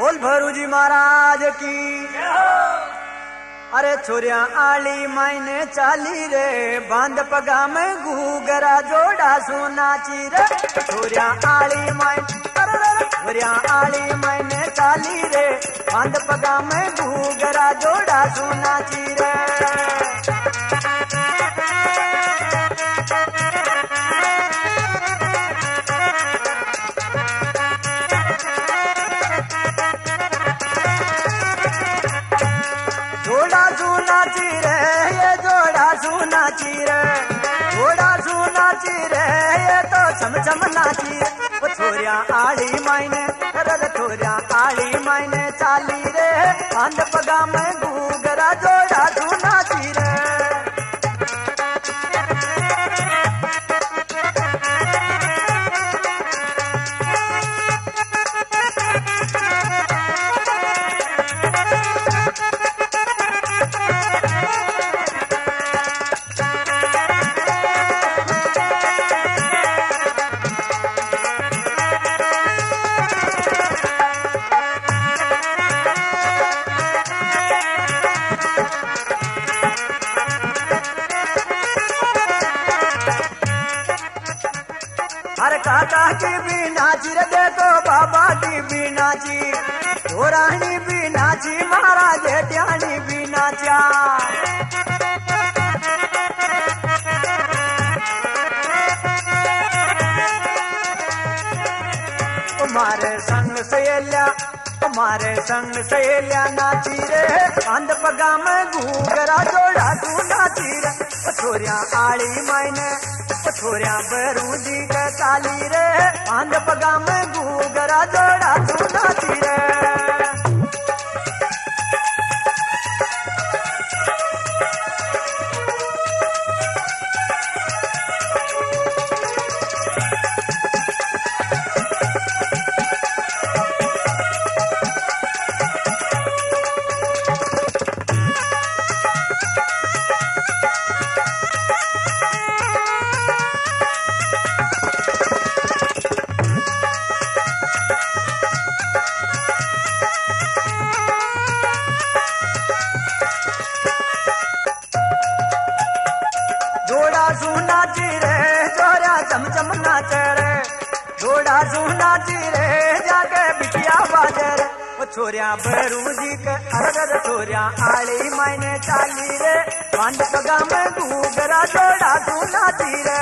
बोल भरू जी महाराज की। अरे छोरिया आली मायने चाली रे, बांध पगा में घूगरा जोड़ा सोनाची रे। छोरिया आली मायने, छोरिया आली मायने चाली रे, बांध पगा में घूगरा जोड़ा सोनाची रे। चमचम नाची वो छोरिया आली मायने, रल छोरिया आली मायने चाली रे, आंध पगा में घूगरा जोड़ा तू नाची रे। मारे संग सहेलिया नाची रे, आंध पगा में घूगरा जोड़ा तू नाची रे। छोरिया आली मायने, छोरिया बरूजी के चाली रे, आंध पगा में घूगरा जोड़ा तू नाची रे। छोरिया बरूजी के अरगर, छोरिया आली मायने चाली रे, बांध पगा में घूगरा जोड़ा तू नाची रे।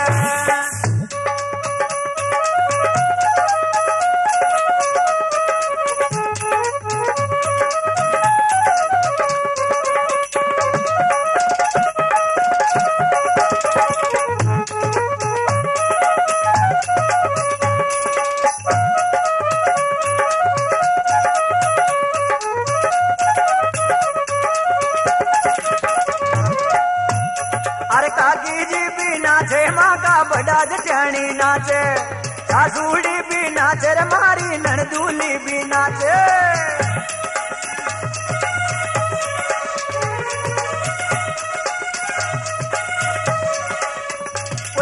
सासूड़ी भी नाचे रे मारी, ननदूली भी नाचे।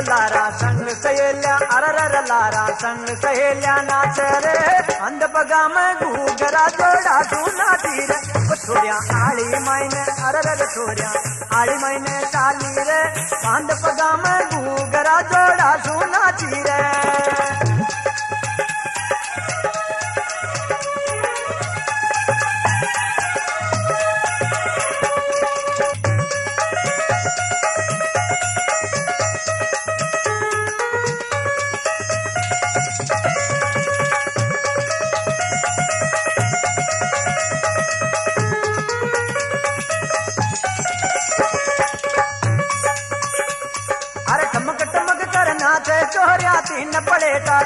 लारा संग सहेलिया, अरर लारा संग सहेलिया नाचे रे, अंध पगा में घूगरा जोड़ा तू नाची रे। छोरिया आली मायने, अरर छोरिया आली मायने चाली रे, अंध पगा में घूगरा जोड़ा तू नाची रे।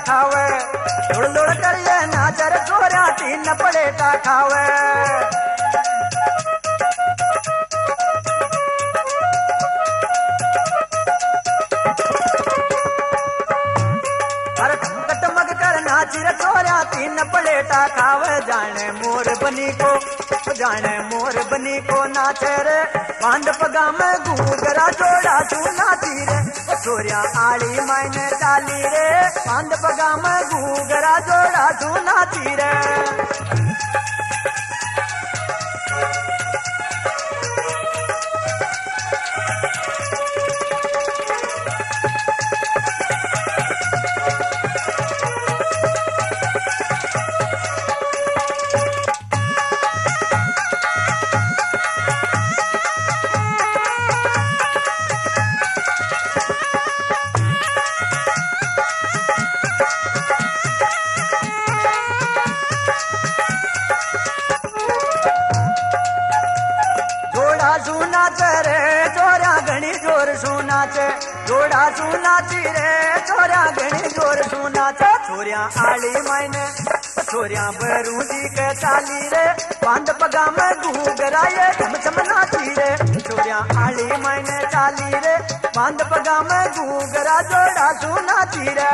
खावे दुड़ दुड़ कर ये नाचर छोरा तीन पलेटा खावे। अरे टमक कर नाची रे छोरा तीन पलेटा खावे, जाने मोर बनी को, जाने मोर बनी को नाचे रे, बांध पगा में घूगरा जोड़ा तू नाची रे। छोरिया आली मायने चाली रे, बांध पगा में घूगरा जोड़ा तू नाची रे। सुनाचे जोड़ा सुनाची रे छोरा घणी जोर सुनाचे छोरिया आली मायने छोरिया बरूदी के चाली रे बांध पगा में घूगराये चमचम नाची रे छोरिया आली मायने चाली रे बांध पगा में घूगरा जोड़ा सुनाची रे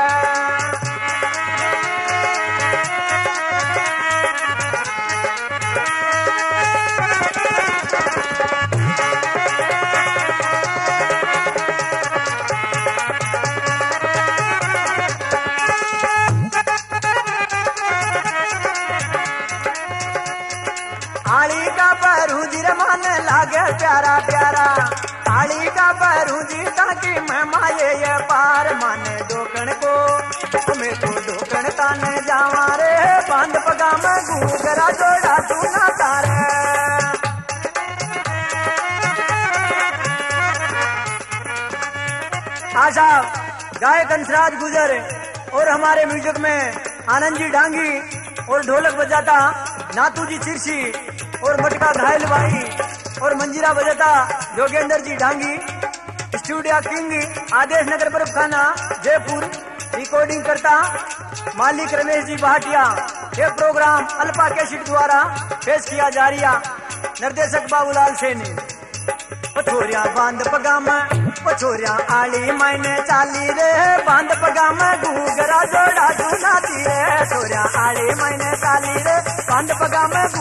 प्यारा प्यारा थाली का बरूदी ताकि मैं माये ये पार माने डोकन को तुम्हें तो डोकन ताने जावा रे बांध पगा में घूगरा जोड़ा सुना तारे आशा गायक हंसराज गुर्जर और हमारे म्यूजिक में आनंद जी डांगी और ढोलक बजाता नातू जी तिरसी और मटका घायल भाई और मंजीरा बजाता जोगेंद्र जी डांगी स्टूडियो किंग आदेश नगर प्रबखाना जयपुर रिकॉर्डिंग करता मालिक रमेश जी भाटिया। यह प्रोग्राम अल्पा कैसेट द्वारा पेश किया जा रिया निर्देशक बाबूलाल सेने। पछोरिया बांध पगाम पछोरिया आली मायने चाली रे बांध पगाम घूगरा जोड़ा सुनाती रे छोरिया आली मायने चाली रे बांध पगाम